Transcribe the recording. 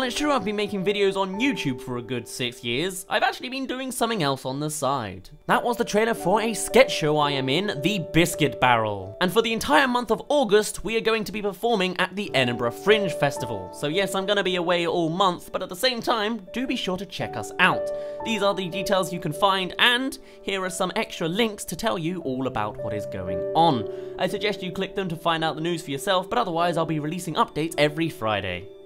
While it's true I've been making videos on YouTube for a good 6 years, I've actually been doing something else on the side. That was the trailer for a sketch show I am in, The Biscuit Barrel. And for the entire month of August, we are going to be performing at the Edinburgh Fringe Festival. So yes, I'm gonna be away all month, but at the same time, do be sure to check us out. These are the details you can find, and here are some extra links to tell you all about what is going on. I suggest you click them to find out the news for yourself, but otherwise I'll be releasing updates every Friday.